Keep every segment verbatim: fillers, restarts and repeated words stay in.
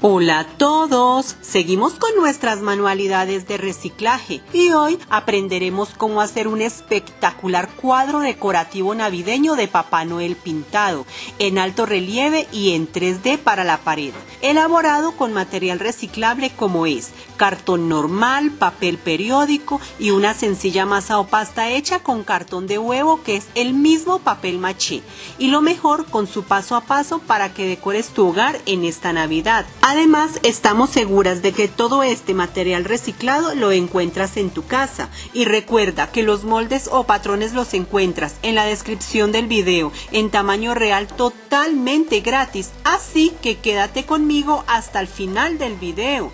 Hola a todos, seguimos con nuestras manualidades de reciclaje y hoy aprenderemos cómo hacer un espectacular cuadro decorativo navideño de Papá Noel pintado en alto relieve y en tres D para la pared, elaborado con material reciclable como es cartón normal, papel periódico y una sencilla masa o pasta hecha con cartón de huevo que es el mismo papel maché, y lo mejor con su paso a paso para que decores tu hogar en esta Navidad. Además, estamos seguras de que todo este material reciclado lo encuentras en tu casa. Y recuerda que los moldes o patrones los encuentras en la descripción del video en tamaño real totalmente gratis. Así que quédate conmigo hasta el final del video.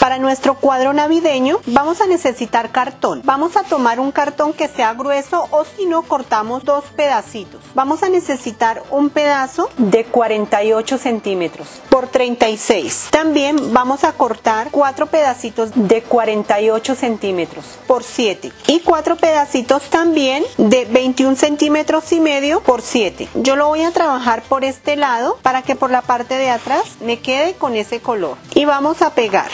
Para nuestro cuadro navideño vamos a necesitar cartón. Vamos a tomar un cartón que sea grueso o si no cortamos dos pedacitos. Vamos a necesitar un pedazo de cuarenta y ocho centímetros por treinta y seis. También vamos a cortar cuatro pedacitos de cuarenta y ocho centímetros por siete y cuatro pedacitos también de veintiún centímetros y medio por siete. Yo lo voy a trabajar por este lado para que por la parte de atrás me quede con ese color y vamos a pegar.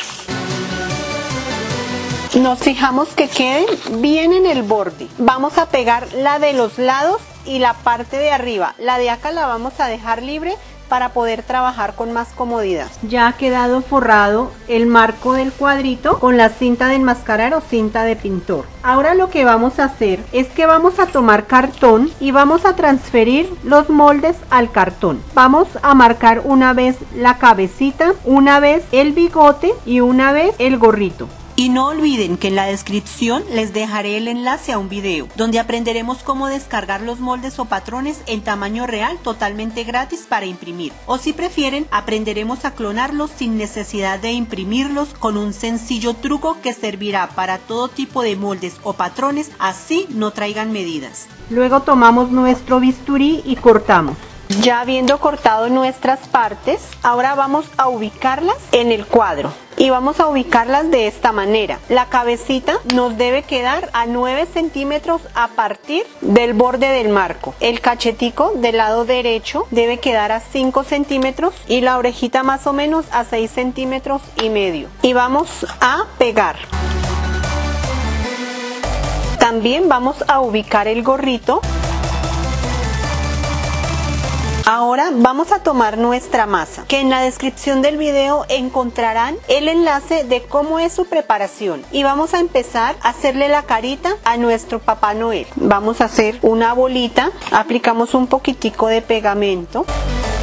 Nos fijamos que queden bien en el borde. Vamos a pegar la de los lados y la parte de arriba. La de acá la vamos a dejar libre para poder trabajar con más comodidad. Ya ha quedado forrado el marco del cuadrito con la cinta de enmascarar o cinta de pintor. Ahora lo que vamos a hacer es que vamos a tomar cartón y vamos a transferir los moldes al cartón. Vamos a marcar una vez la cabecita, una vez el bigote y una vez el gorrito. Y no olviden que en la descripción les dejaré el enlace a un video donde aprenderemos cómo descargar los moldes o patrones en tamaño real totalmente gratis para imprimir. O si prefieren, aprenderemos a clonarlos sin necesidad de imprimirlos con un sencillo truco que servirá para todo tipo de moldes o patrones, así no traigan medidas. Luego tomamos nuestro bisturí y cortamos. Ya habiendo cortado nuestras partes, ahora vamos a ubicarlas en el cuadro. Y vamos a ubicarlas de esta manera. La cabecita nos debe quedar a nueve centímetros a partir del borde del marco. El cachetico del lado derecho debe quedar a cinco centímetros y la orejita más o menos a seis centímetros y medio. Y vamos a pegar. También vamos a ubicar el gorrito. Ahora vamos a tomar nuestra masa, que en la descripción del video encontrarán el enlace de cómo es su preparación. Y vamos a empezar a hacerle la carita a nuestro Papá Noel. Vamos a hacer una bolita, aplicamos un poquitico de pegamento.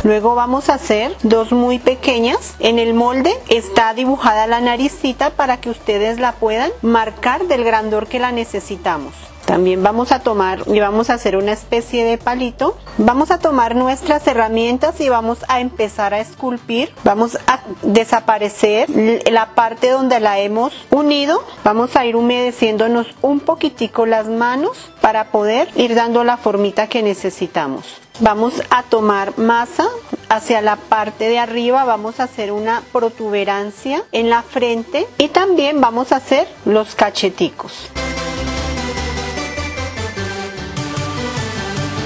Luego vamos a hacer dos muy pequeñas. En el molde está dibujada la naricita para que ustedes la puedan marcar del grandor que la necesitamos. También vamos a tomar y vamos a hacer una especie de palito. Vamos a tomar nuestras herramientas y vamos a empezar a esculpir. Vamos a desaparecer la parte donde la hemos unido. Vamos a ir humedeciéndonos un poquitico las manos para poder ir dando la formita que necesitamos. Vamos a tomar masa. Hacia la parte de arriba vamos a hacer una protuberancia en la frente y también vamos a hacer los cacheticos.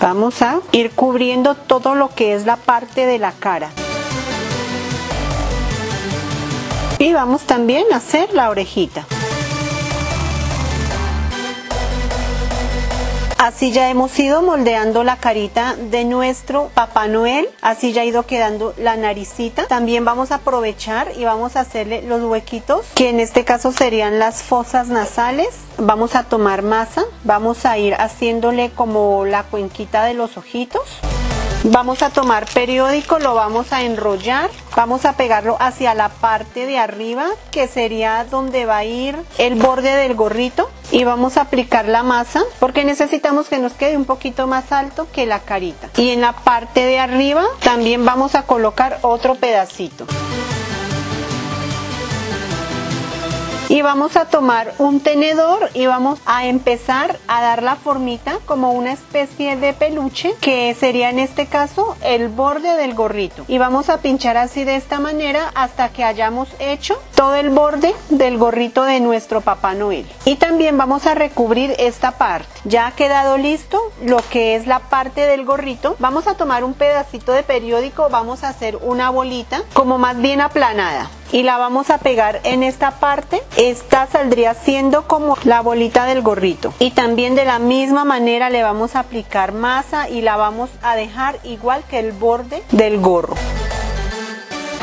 Vamos a ir cubriendo todo lo que es la parte de la cara. Y vamos también a hacer la orejita. Así ya hemos ido moldeando la carita de nuestro Papá Noel, así ya ha ido quedando la naricita. También vamos a aprovechar y vamos a hacerle los huequitos, que en este caso serían las fosas nasales. Vamos a tomar masa, vamos a ir haciéndole como la cuenquita de los ojitos. Vamos a tomar periódico, lo vamos a enrollar, vamos a pegarlo hacia la parte de arriba que sería donde va a ir el borde del gorrito y vamos a aplicar la masa porque necesitamos que nos quede un poquito más alto que la carita. Y en la parte de arriba también vamos a colocar otro pedacito. Y vamos a tomar un tenedor y vamos a empezar a dar la formita como una especie de peluche que sería en este caso el borde del gorrito. Y vamos a pinchar así de esta manera hasta que hayamos hecho todo el borde del gorrito de nuestro Papá Noel. Y también vamos a recubrir esta parte. Ya ha quedado listo lo que es la parte del gorrito. Vamos a tomar un pedacito de periódico, vamos a hacer una bolita como más bien aplanada y la vamos a pegar en esta parte. Esta saldría siendo como la bolita del gorrito, y también de la misma manera le vamos a aplicar masa y la vamos a dejar igual que el borde del gorro.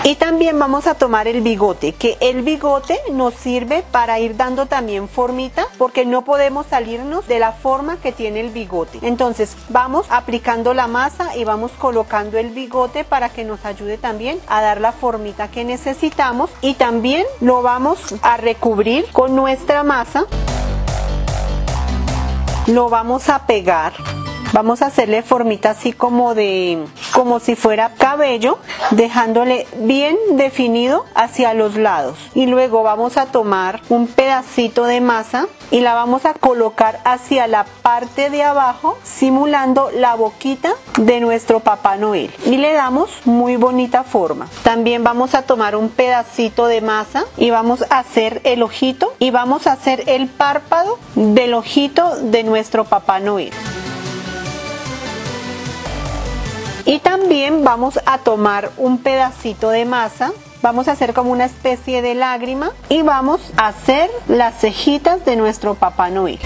Y también vamos a tomar el bigote, que el bigote nos sirve para ir dando también formita, porque no podemos salirnos de la forma que tiene el bigote. Entonces vamos aplicando la masa y vamos colocando el bigote para que nos ayude también a dar la formita que necesitamos, y también lo vamos a recubrir con nuestra masa. Lo vamos a pegar. Vamos a hacerle formita así como de, como si fuera cabello, dejándole bien definido hacia los lados. Y luego vamos a tomar un pedacito de masa y la vamos a colocar hacia la parte de abajo, simulando la boquita de nuestro Papá Noel. Y le damos muy bonita forma. También vamos a tomar un pedacito de masa y vamos a hacer el ojito y vamos a hacer el párpado del ojito de nuestro Papá Noel. Y también vamos a tomar un pedacito de masa, vamos a hacer como una especie de lágrima y vamos a hacer las cejitas de nuestro Papá Noel.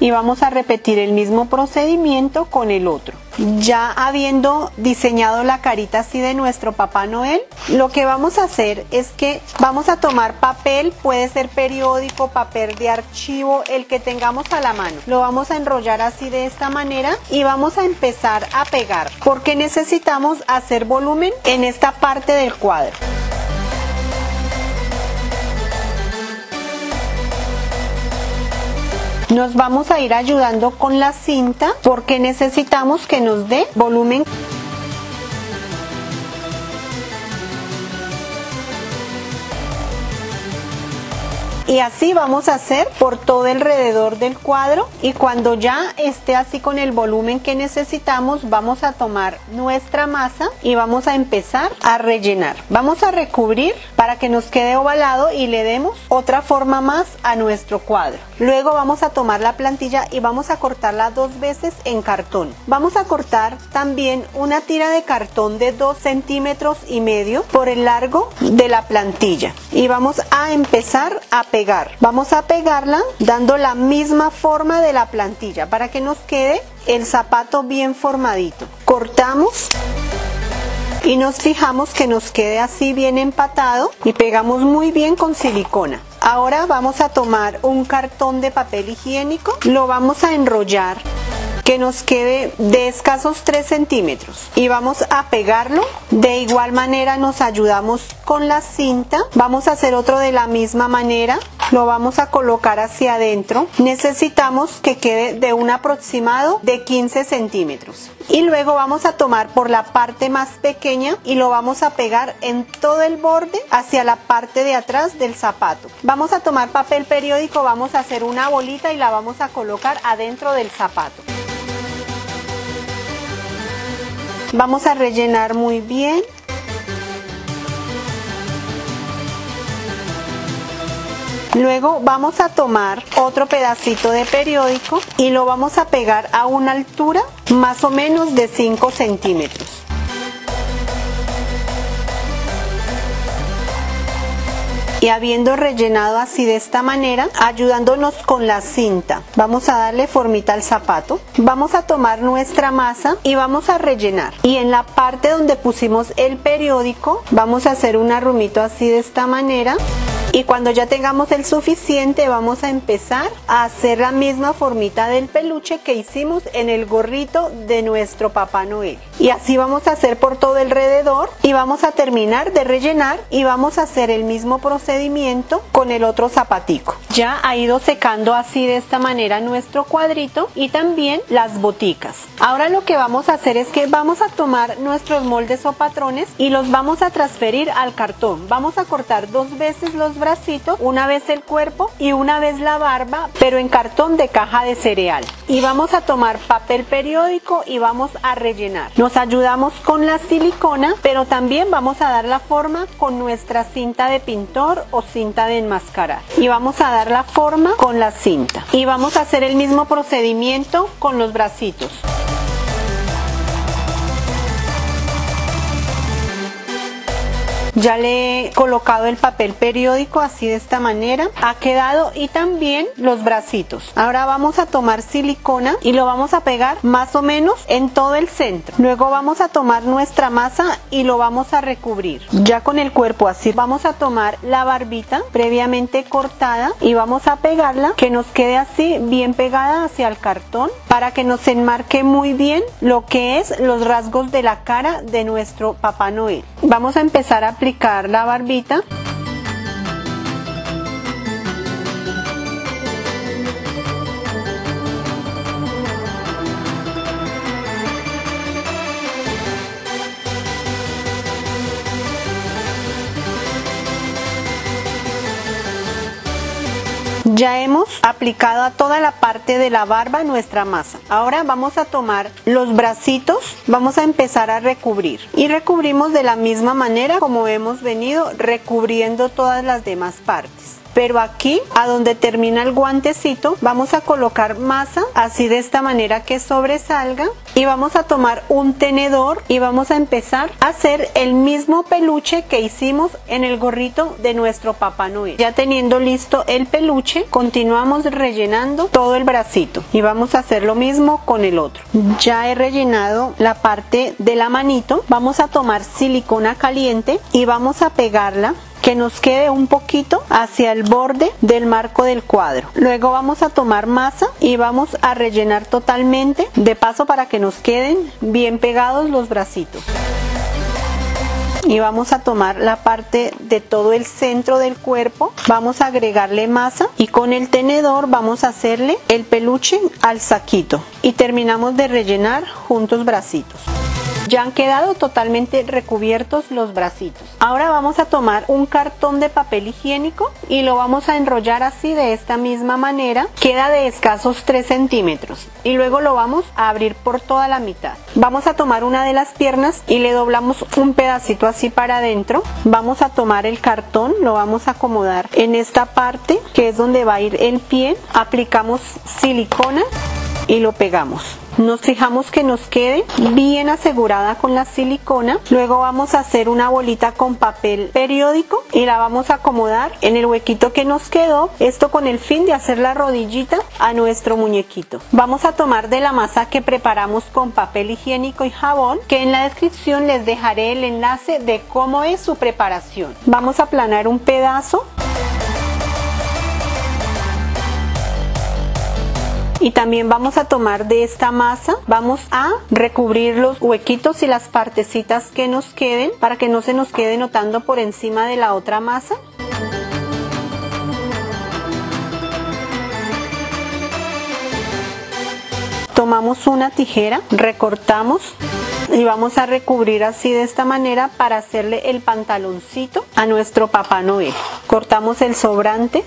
Y vamos a repetir el mismo procedimiento con el otro. Ya habiendo diseñado la carita así de nuestro Papá Noel, lo que vamos a hacer es que vamos a tomar papel, puede ser periódico, papel de archivo, el que tengamos a la mano. Lo vamos a enrollar así de esta manera y vamos a empezar a pegar, porque necesitamos hacer volumen en esta parte del cuadro. Nos vamos a ir ayudando con la cinta porque necesitamos que nos dé volumen. Y así vamos a hacer por todo alrededor del cuadro, y cuando ya esté así con el volumen que necesitamos, vamos a tomar nuestra masa y vamos a empezar a rellenar. Vamos a recubrir para que nos quede ovalado y le demos otra forma más a nuestro cuadro. Luego vamos a tomar la plantilla y vamos a cortarla dos veces en cartón. Vamos a cortar también una tira de cartón de dos centímetros y medio por el largo de la plantilla y vamos a empezar a pegar. Vamos a pegarla dando la misma forma de la plantilla para que nos quede el zapato bien formadito. Cortamos y nos fijamos que nos quede así bien empatado y pegamos muy bien con silicona. Ahora vamos a tomar un cartón de papel higiénico, lo vamos a enrollar que nos quede de escasos tres centímetros y vamos a pegarlo. De igual manera nos ayudamos con la cinta, vamos a hacer otro de la misma manera, lo vamos a colocar hacia adentro. Necesitamos que quede de un aproximado de quince centímetros y luego vamos a tomar por la parte más pequeña y lo vamos a pegar en todo el borde hacia la parte de atrás del zapato. Vamos a tomar papel periódico, vamos a hacer una bolita y la vamos a colocar adentro del zapato. Vamos a rellenar muy bien. Luego vamos a tomar otro pedacito de periódico y lo vamos a pegar a una altura más o menos de cinco centímetros. Y habiendo rellenado así de esta manera, ayudándonos con la cinta, vamos a darle formita al zapato. Vamos a tomar nuestra masa y vamos a rellenar. Y en la parte donde pusimos el periódico, vamos a hacer un arrumito así de esta manera. Y cuando ya tengamos el suficiente, vamos a empezar a hacer la misma formita del peluche que hicimos en el gorrito de nuestro Papá Noel. Y así vamos a hacer por todo alrededor y vamos a terminar de rellenar y vamos a hacer el mismo procedimiento con el otro zapatico. Ya ha ido secando así de esta manera nuestro cuadrito y también las boticas. Ahora lo que vamos a hacer es que vamos a tomar nuestros moldes o patrones y los vamos a transferir al cartón. Vamos a cortar dos veces los brazos, una vez el cuerpo y una vez la barba, pero en cartón de caja de cereal. Y vamos a tomar papel periódico y vamos a rellenar. Nos Nos ayudamos con la silicona, pero también vamos a dar la forma con nuestra cinta de pintor o cinta de enmascarar. Y vamos a dar la forma con la cinta. Y vamos a hacer el mismo procedimiento con los bracitos. Ya le he colocado el papel periódico así de esta manera. Ha quedado, y también los bracitos. Ahora vamos a tomar silicona y lo vamos a pegar más o menos en todo el centro. Luego vamos a tomar nuestra masa y lo vamos a recubrir. Ya con el cuerpo así vamos a tomar la barbita previamente cortada y vamos a pegarla, que nos quede así bien pegada hacia el cartón para que nos enmarque muy bien lo que es los rasgos de la cara de nuestro Papá Noel. Vamos a empezar a aplicar la barbita. Ya hemos aplicado a toda la parte de la barba nuestra masa. Ahora vamos a tomar los bracitos, vamos a empezar a recubrir. Y recubrimos de la misma manera como hemos venido recubriendo todas las demás partes. Pero aquí, a donde termina el guantecito, vamos a colocar masa así de esta manera que sobresalga. Y vamos a tomar un tenedor y vamos a empezar a hacer el mismo peluche que hicimos en el gorrito de nuestro Papá Noel. Ya teniendo listo el peluche, continuamos rellenando todo el bracito. Y vamos a hacer lo mismo con el otro. Ya he rellenado la parte de la manito. Vamos a tomar silicona caliente y vamos a pegarla, que nos quede un poquito hacia el borde del marco del cuadro. Luego vamos a tomar masa y vamos a rellenar totalmente, de paso para que nos queden bien pegados los bracitos. Y vamos a tomar la parte de todo el centro del cuerpo, vamos a agregarle masa y con el tenedor vamos a hacerle el peluche al saquito y terminamos de rellenar juntos bracitos. Ya han quedado totalmente recubiertos los bracitos. Ahora vamos a tomar un cartón de papel higiénico y lo vamos a enrollar así de esta misma manera. Queda de escasos tres centímetros y luego lo vamos a abrir por toda la mitad. Vamos a tomar una de las piernas y le doblamos un pedacito así para adentro. Vamos a tomar el cartón, lo vamos a acomodar en esta parte que es donde va a ir el pie. Aplicamos silicona y lo pegamos. Nos fijamos que nos quede bien asegurada con la silicona. Luego vamos a hacer una bolita con papel periódico y la vamos a acomodar en el huequito que nos quedó. Esto con el fin de hacer la rodillita a nuestro muñequito. Vamos a tomar de la masa que preparamos con papel higiénico y jabón, que en la descripción les dejaré el enlace de cómo es su preparación. Vamos a aplanar un pedazo. Y también vamos a tomar de esta masa, vamos a recubrir los huequitos y las partecitas que nos queden para que no se nos quede notando por encima de la otra masa. Tomamos una tijera, recortamos y vamos a recubrir así de esta manera para hacerle el pantaloncito a nuestro Papá Noel. Cortamos el sobrante.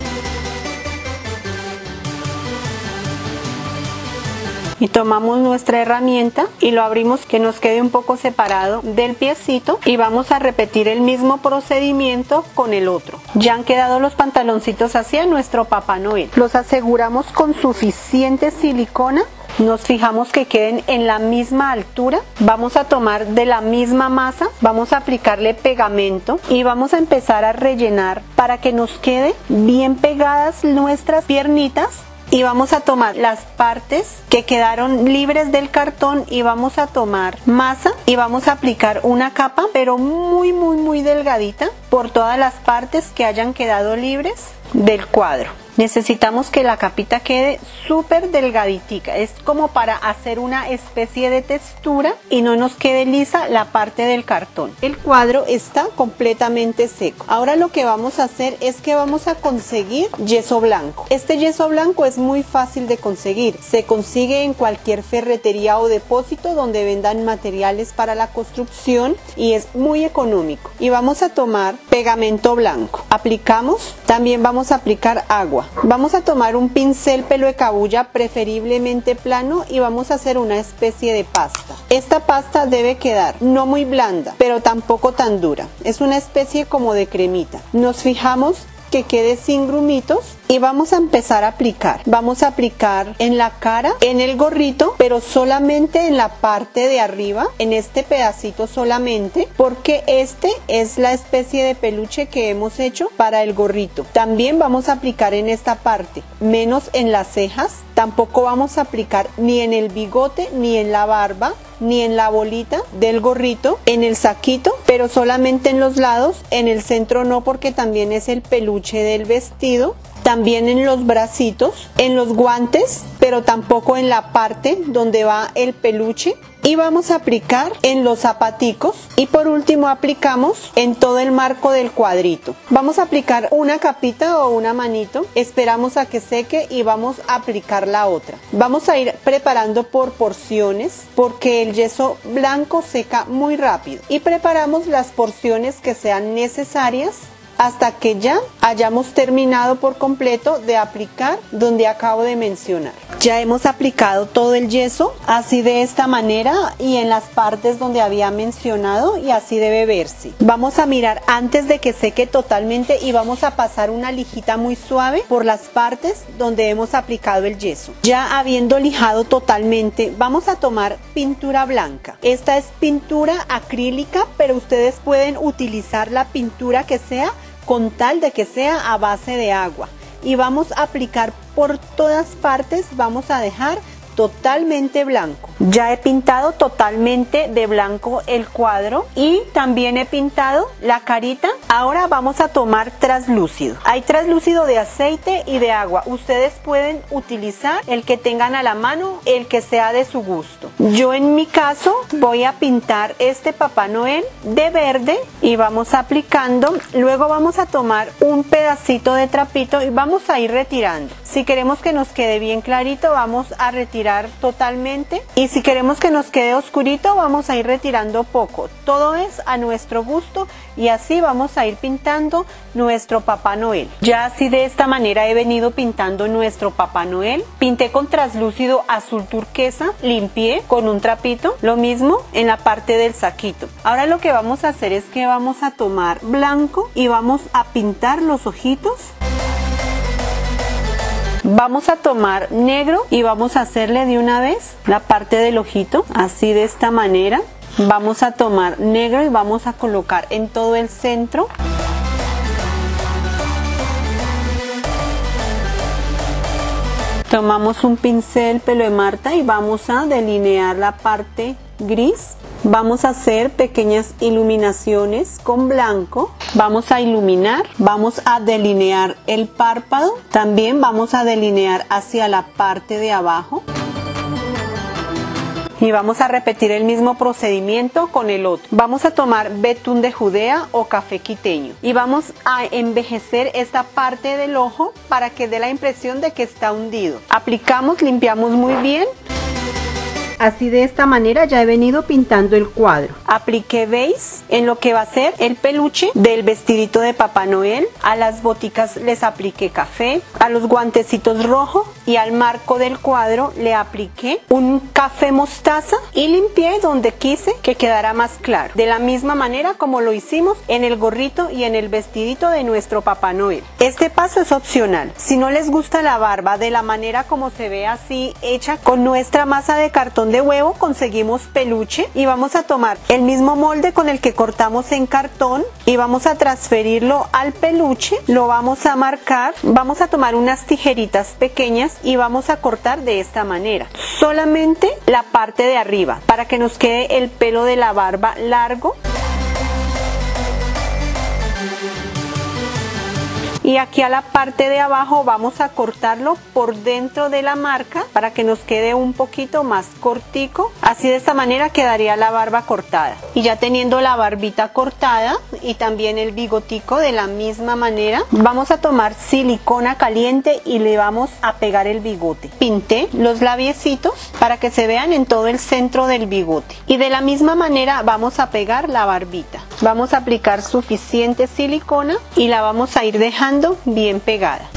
Y tomamos nuestra herramienta y lo abrimos, que nos quede un poco separado del piecito, y vamos a repetir el mismo procedimiento con el otro. Ya han quedado los pantaloncitos hacia nuestro Papá Noel. Los aseguramos con suficiente silicona. Nos fijamos que queden en la misma altura. Vamos a tomar de la misma masa, vamos a aplicarle pegamento y vamos a empezar a rellenar para que nos quede bien pegadas nuestras piernitas. Y vamos a tomar las partes que quedaron libres del cartón y vamos a tomar masa y vamos a aplicar una capa, pero muy muy muy delgadita, por todas las partes que hayan quedado libres del cuadro. Necesitamos que la capita quede súper delgaditica, es como para hacer una especie de textura y no nos quede lisa la parte del cartón. El cuadro está completamente seco. Ahora lo que vamos a hacer es que vamos a conseguir yeso blanco. Este yeso blanco es muy fácil de conseguir, se consigue en cualquier ferretería o depósito donde vendan materiales para la construcción y es muy económico. Y vamos a tomar pegamento blanco, aplicamos, también vamos a aplicar agua. agua. Vamos a tomar un pincel pelo de cabuya, preferiblemente plano, y vamos a hacer una especie de pasta. Esta pasta debe quedar no muy blanda, pero tampoco tan dura. Es una especie como de cremita. Nos fijamos que quede sin grumitos y vamos a empezar a aplicar. Vamos a aplicar en la cara, en el gorrito, pero solamente en la parte de arriba, en este pedacito solamente, porque este es la especie de peluche que hemos hecho para el gorrito. También vamos a aplicar en esta parte, menos en las cejas. Tampoco vamos a aplicar ni en el bigote, ni en la barba, ni en la bolita del gorrito, en el saquito, pero solamente en los lados. En el centro no, porque también es el peluche del vestido. También en los bracitos, en los guantes, pero tampoco en la parte donde va el peluche. Y vamos a aplicar en los zapaticos y por último aplicamos en todo el marco del cuadrito. Vamos a aplicar una capita o una manito, esperamos a que seque y vamos a aplicar la otra. Vamos a ir preparando por porciones porque el yeso blanco seca muy rápido, y preparamos las porciones que sean necesarias hasta que ya hayamos terminado por completo de aplicar donde acabo de mencionar. Ya hemos aplicado todo el yeso, así de esta manera y en las partes donde había mencionado, y así debe verse. Vamos a mirar antes de que seque totalmente y vamos a pasar una lijita muy suave por las partes donde hemos aplicado el yeso. Ya habiendo lijado totalmente, vamos a tomar pintura blanca. Esta es pintura acrílica, pero ustedes pueden utilizar la pintura que sea, con tal de que sea a base de agua, y vamos a aplicar por todas partes. Vamos a dejar totalmente blanco. Ya he pintado totalmente de blanco el cuadro y también he pintado la carita. Ahora vamos a tomar traslúcido. Hay traslúcido de aceite y de agua. Ustedes pueden utilizar el que tengan a la mano, el que sea de su gusto. Yo en mi caso voy a pintar este Papá Noel de verde y vamos aplicando. Luego vamos a tomar un pedacito de trapito y vamos a ir retirando. Si queremos que nos quede bien clarito, vamos a retirar totalmente, y si queremos que nos quede oscurito, vamos a ir retirando poco. Todo es a nuestro gusto y así vamos a ir pintando nuestro Papá Noel. Ya así de esta manera he venido pintando nuestro Papá Noel. Pinté con traslúcido azul turquesa, limpié con un trapito, lo mismo en la parte del saquito. Ahora lo que vamos a hacer es que vamos a tomar blanco y vamos a pintar los ojitos. Vamos a tomar negro y vamos a hacerle de una vez la parte del ojito, así de esta manera. Vamos a tomar negro y vamos a colocar en todo el centro. Tomamos un pincel pelo de Marta y vamos a delinear la parte gris. Vamos a hacer pequeñas iluminaciones con blanco. Vamos a iluminar, vamos a delinear el párpado. También vamos a delinear hacia la parte de abajo. Y vamos a repetir el mismo procedimiento con el otro. Vamos a tomar betún de Judea o café quiteño y vamos a envejecer esta parte del ojo para que dé la impresión de que está hundido. Aplicamos, limpiamos muy bien. Así de esta manera ya he venido pintando el cuadro. Apliqué beige en lo que va a ser el peluche del vestidito de Papá Noel. A las boticas les apliqué café, a los guantecitos rojo y al marco del cuadro le apliqué un café mostaza y limpié donde quise que quedara más claro. De la misma manera como lo hicimos en el gorrito y en el vestidito de nuestro Papá Noel. Este paso es opcional. Si no les gusta la barba de la manera como se ve así hecha con nuestra masa de cartón de huevo, conseguimos peluche y vamos a tomar el mismo molde con el que cortamos en cartón y vamos a transferirlo al peluche. Lo vamos a marcar, vamos a tomar unas tijeritas pequeñas y vamos a cortar de esta manera solamente la parte de arriba para que nos quede el pelo de la barba largo. Y aquí a la parte de abajo vamos a cortarlo por dentro de la marca para que nos quede un poquito más cortico. Así de esta manera quedaría la barba cortada. Y ya teniendo la barbita cortada y también el bigotico de la misma manera, vamos a tomar silicona caliente y le vamos a pegar el bigote. Pinté los labiecitos para que se vean en todo el centro del bigote. Y de la misma manera vamos a pegar la barbita. Vamos a aplicar suficiente silicona y la vamos a ir dejando bien pegada.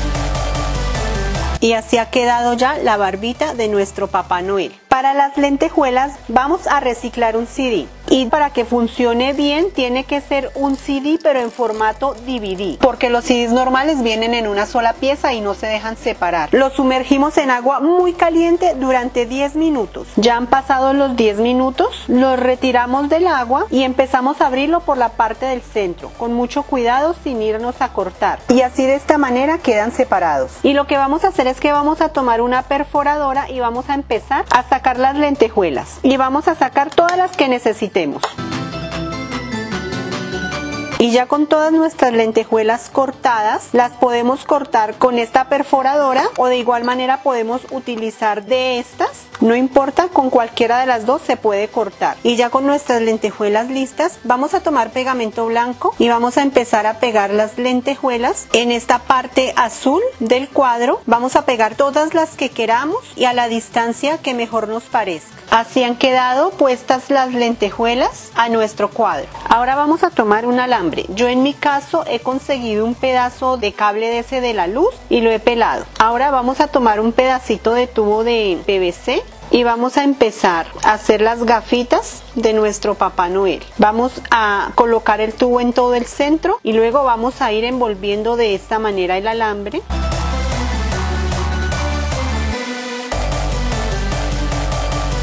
Y así ha quedado ya la barbita de nuestro Papá Noel. Para las lentejuelas vamos a reciclar un C D, y para que funcione bien tiene que ser un C D pero en formato D V D, porque los C Ds normales vienen en una sola pieza y no se dejan separar. Lo sumergimos en agua muy caliente durante diez minutos. Ya han pasado los diez minutos, los retiramos del agua y empezamos a abrirlo por la parte del centro, con mucho cuidado sin irnos a cortar, y así de esta manera quedan separados. Y lo que vamos a hacer es que vamos a tomar una perforadora y vamos a empezar a sacar las lentejuelas, y vamos a sacar todas las que necesitemos. Y ya con todas nuestras lentejuelas cortadas, las podemos cortar con esta perforadora, o de igual manera podemos utilizar de estas, no importa, con cualquiera de las dos se puede cortar. Y ya con nuestras lentejuelas listas, vamos a tomar pegamento blanco y vamos a empezar a pegar las lentejuelas en esta parte azul del cuadro. Vamos a pegar todas las que queramos y a la distancia que mejor nos parezca. Así han quedado puestas las lentejuelas a nuestro cuadro. Ahora vamos a tomar un alambre. Yo en mi caso he conseguido un pedazo de cable de ese de la luz y lo he pelado. Ahora vamos a tomar un pedacito de tubo de P V C y vamos a empezar a hacer las gafitas de nuestro Papá Noel. Vamos a colocar el tubo en todo el centro y luego vamos a ir envolviendo de esta manera el alambre.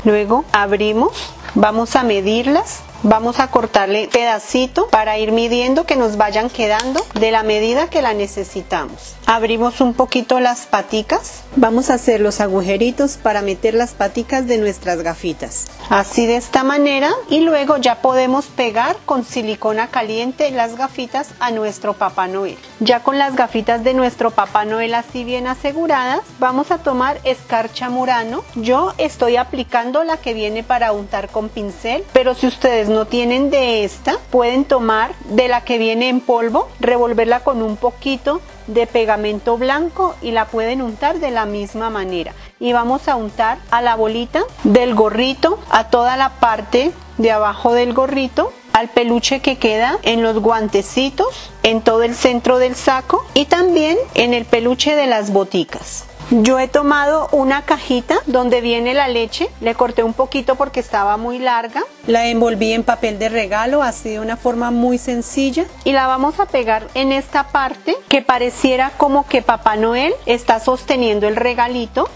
Luego abrimos, vamos a medirlas. Vamos a cortarle pedacito para ir midiendo que nos vayan quedando de la medida que la necesitamos. Abrimos un poquito las paticas. Vamos a hacer los agujeritos para meter las paticas de nuestras gafitas. Así de esta manera, y luego ya podemos pegar con silicona caliente las gafitas a nuestro Papá Noel. Ya con las gafitas de nuestro Papá Noel así bien aseguradas, vamos a tomar escarcha Murano. Yo estoy aplicando la que viene para untar con pincel, pero si ustedes no tienen de esta, pueden tomar de la que viene en polvo, revolverla con un poquito de pegamento blanco y la pueden untar de la misma manera. Y vamos a untar a la bolita del gorrito, a toda la parte de abajo del gorrito, al peluche que queda en los guantecitos, en todo el centro del saco y también en el peluche de las boticas. Yo he tomado una cajita donde viene la leche, le corté un poquito porque estaba muy larga, la envolví en papel de regalo, así de una forma muy sencilla, y la vamos a pegar en esta parte que pareciera como que Papá Noel está sosteniendo el regalito.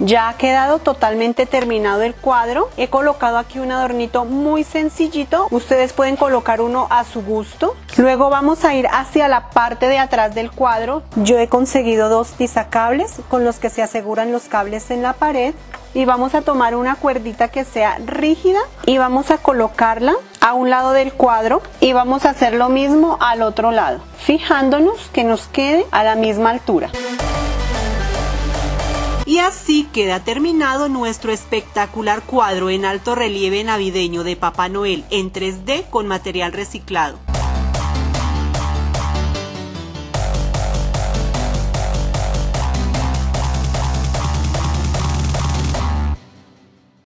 Ya ha quedado totalmente terminado el cuadro. He colocado aquí un adornito muy sencillito, ustedes pueden colocar uno a su gusto. Luego vamos a ir hacia la parte de atrás del cuadro. Yo he conseguido dos pisacables con los que se aseguran los cables en la pared, y vamos a tomar una cuerdita que sea rígida y vamos a colocarla a un lado del cuadro y vamos a hacer lo mismo al otro lado, fijándonos que nos quede a la misma altura. Y así queda terminado nuestro espectacular cuadro en alto relieve navideño de Papá Noel en tres D con material reciclado.